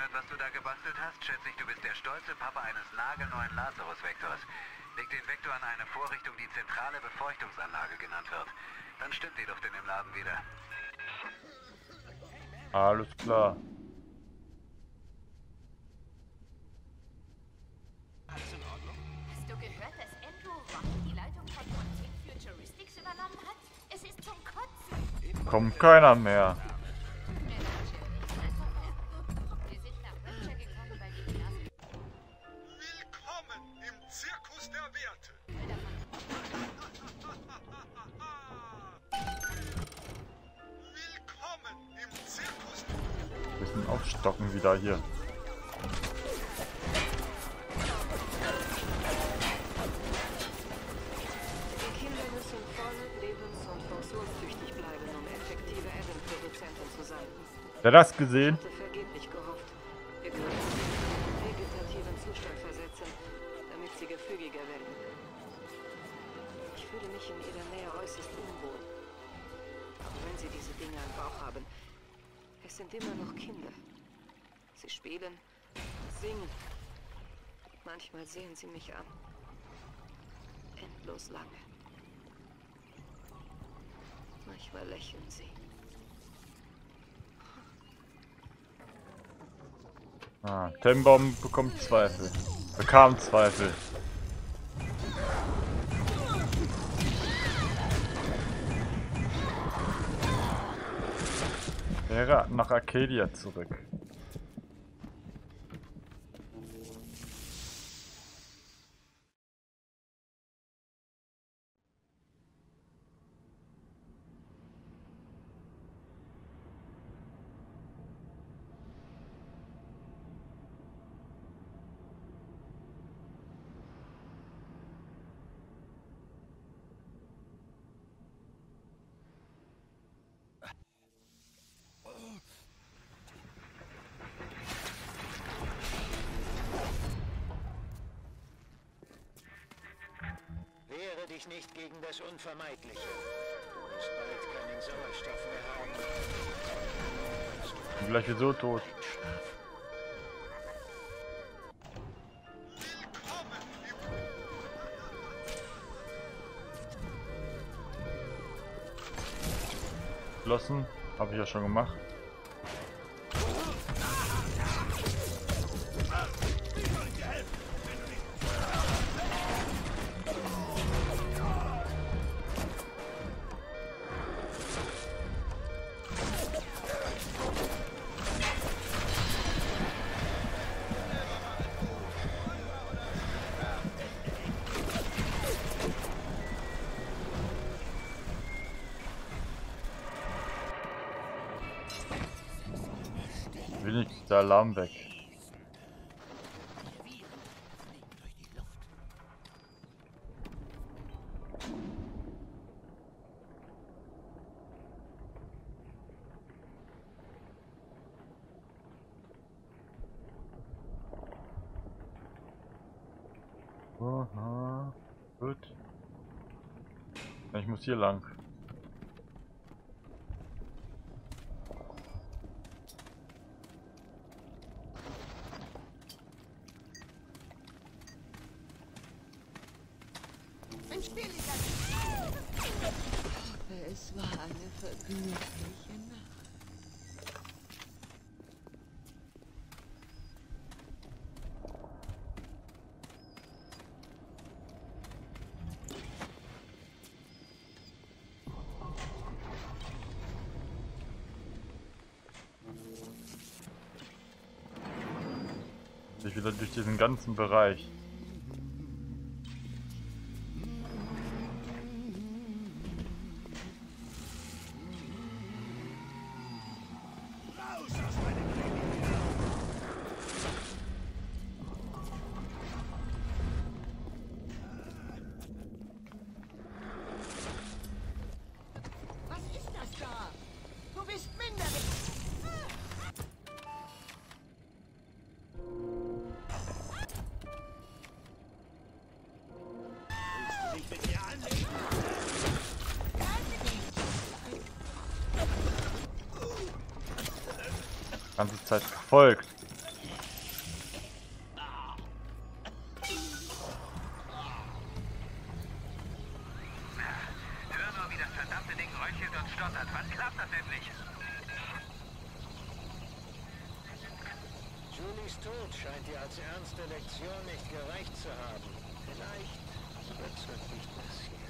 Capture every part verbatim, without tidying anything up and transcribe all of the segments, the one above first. gehört, was du da gebastelt hast, schätze ich, du bist der stolze Papa eines nagelneuen Lazarus-Vektors. Leg den Vektor an eine Vorrichtung, die zentrale Befeuchtungsanlage genannt wird. Dann stimmt die Luft in dem Laden wieder. Alles klar. Alles in Ordnung? Hast du gehört, dass Andrew Rock die Leitung von Futuristics übernommen hat? Es ist zum Kotzen. Kommt keiner mehr. Aufstocken wieder hier. Die Kinder müssen voll lebens- und funktionstüchtig bleiben, um effektive Event-Produzenten zu sein. Wer das gesehen? Ich hatte vergeblich gehofft. Wir können sie in einen vegetativen Zustand versetzen, damit sie gefügiger werden. Ich fühle mich in ihrer Nähe äußerst unwohl. Auch wenn sie diese Dinge im Bauch haben. Es sind immer noch Kinder. Sie spielen, singen. Manchmal sehen sie mich an. Endlos lange. Manchmal lächeln sie. Ah, Tenenbaum bekommt Zweifel. Bekam Zweifel. Wäre nach Arcadia zurück. Wehre dich nicht gegen das Unvermeidliche. Du wirst bald keinen Sauerstoff mehr haben. Vielleicht ist so tot. Geschlossen, habe ich ja schon gemacht. Der Alarm weg. Aha, gut. Ich muss hier lang. Es war eine vergnügliche Nacht. Ich wieder durch diesen ganzen Bereich. Ganze Zeit gefolgt. klappt das endlich. Julies Tod scheint dir als ernste Lektion nicht gereicht zu haben. Vielleicht überzeugt dich das hier.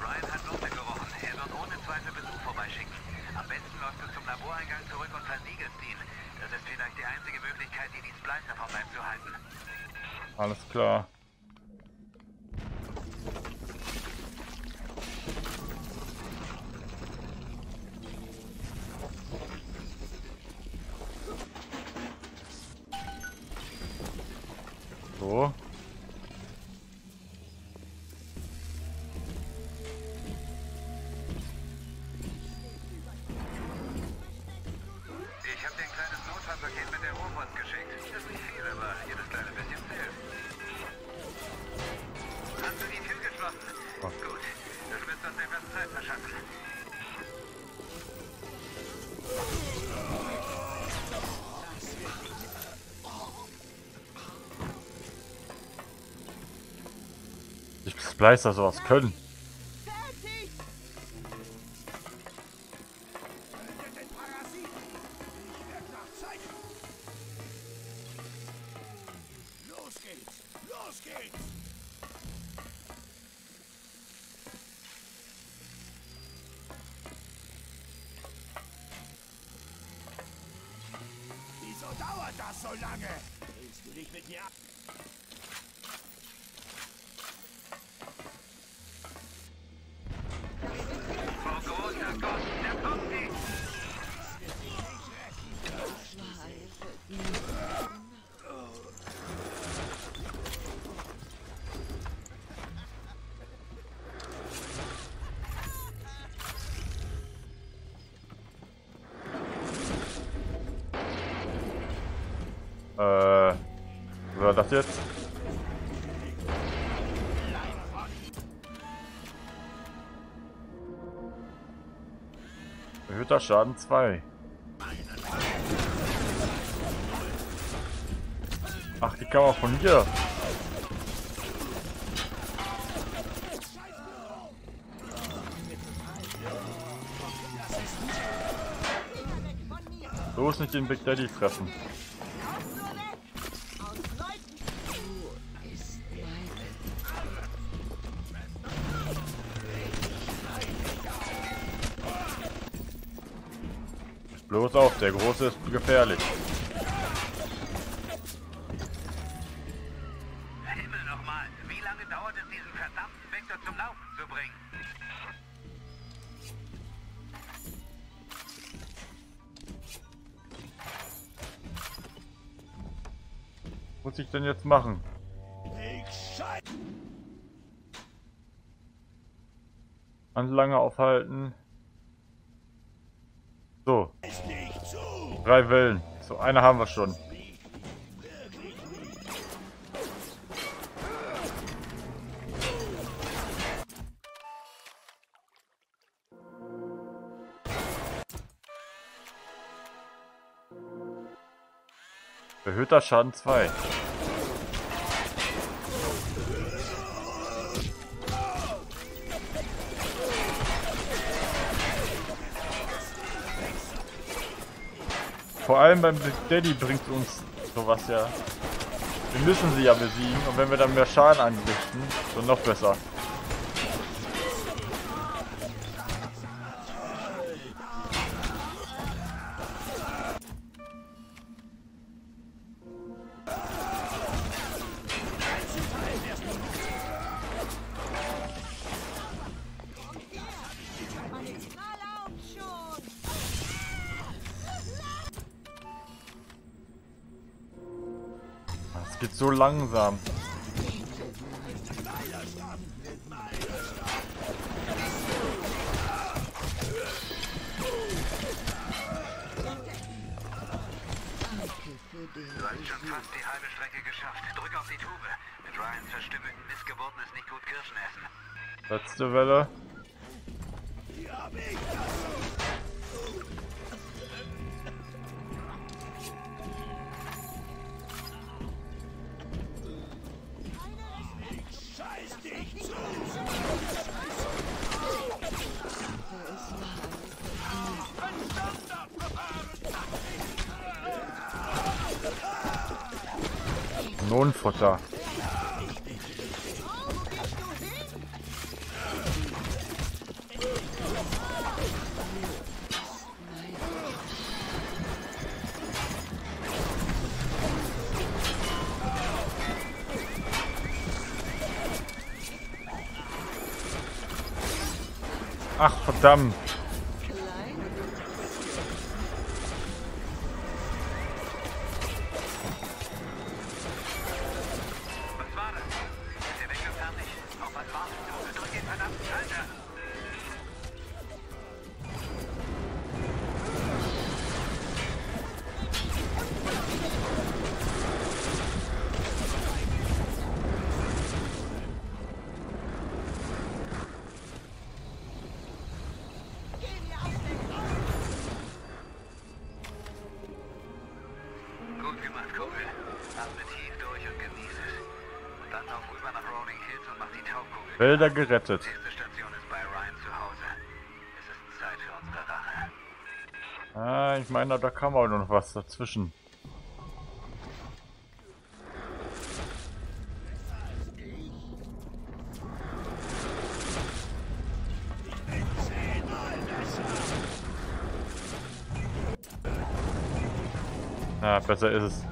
Ryan hat Lunte gerochen. Er wird ohne Zweifel Besuch vorbeischicken. Am besten läuft du zum Laboreingang zurück und versiegelst ihn. Das ist vielleicht die einzige Möglichkeit, dir die Splice davon beizuhalten. Alles klar. So. Ich habe dir ein kleines Notfallpaket mit der Robots geschickt. Das ist nicht viel, aber jedes kleine bisschen zählt. Hast du die Tür geschlossen? Oh. Gut, das wird uns etwas Zeit verschaffen. Ich splice da sowas können. Das jetzt? Erhöhter Schaden zwei. Ach, die kann man von hier. Bloß nicht den Big Daddy treffen. Bloß auf, der Große ist gefährlich. Himmel nochmal, wie lange dauert es, diesen verdammten Vektor zum Laufen zu bringen? Was muss ich denn jetzt machen? An lange aufhalten. So. Drei Wellen. So, eine haben wir schon. Erhöhter Schaden zwei. Vor allem beim Big Daddy bringt uns sowas ja. Wir müssen sie ja besiegen und wenn wir dann mehr Schaden anrichten, dann noch besser. Geht so langsam. Du hast schon fast die halbe Strecke geschafft. Drück auf die Tube. Mit Ryans verstümmelten Missgeburten ist nicht gut Kirschen essen. Letzte Welle. Scheiß dich zu! Kanonenfutter. Ach, verdammt. Bilder gerettet. Nächste Station ist bei Ryan zu Hause. Es ist Zeit für unsere Rache. Ah, ich meine, da kam auch noch was dazwischen. Na, ah, besser ist es.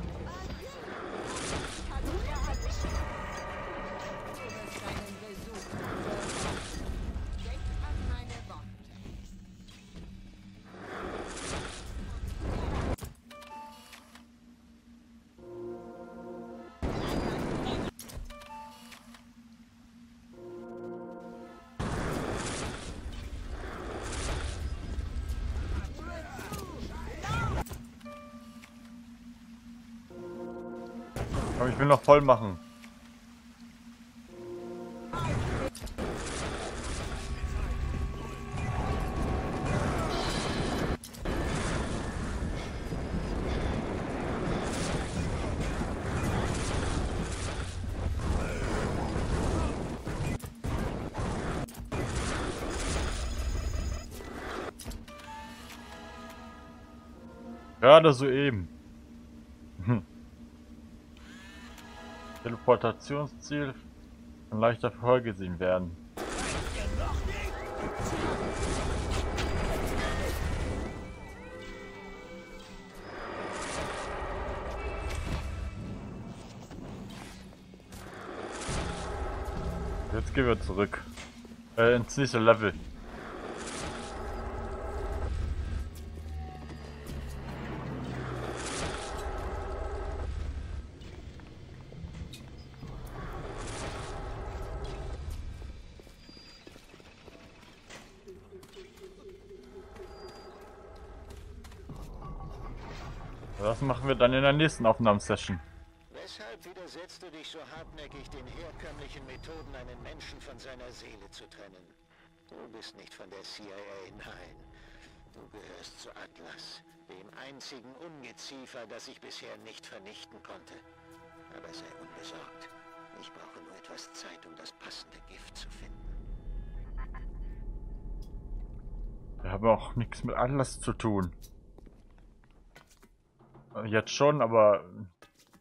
Aber ich will noch voll machen. Gerade soeben. Teleportationsziel kann leichter vorgesehen werden. Jetzt gehen wir zurück äh, ins nächste Level. Das machen wir dann in der nächsten Aufnahmesession. Weshalb widersetzt du dich so hartnäckig den herkömmlichen Methoden, einen Menschen von seiner Seele zu trennen? Du bist nicht von der C I A, nein. Du gehörst zu Atlas, dem einzigen Ungeziefer, das ich bisher nicht vernichten konnte. Aber sei unbesorgt. Ich brauche nur etwas Zeit, um das passende Gift zu finden. Wir haben auch nichts mit Atlas zu tun. Jetzt schon, aber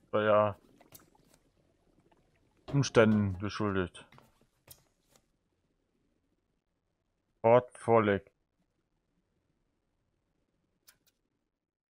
war ja Umständen geschuldet. Fort vorlegt.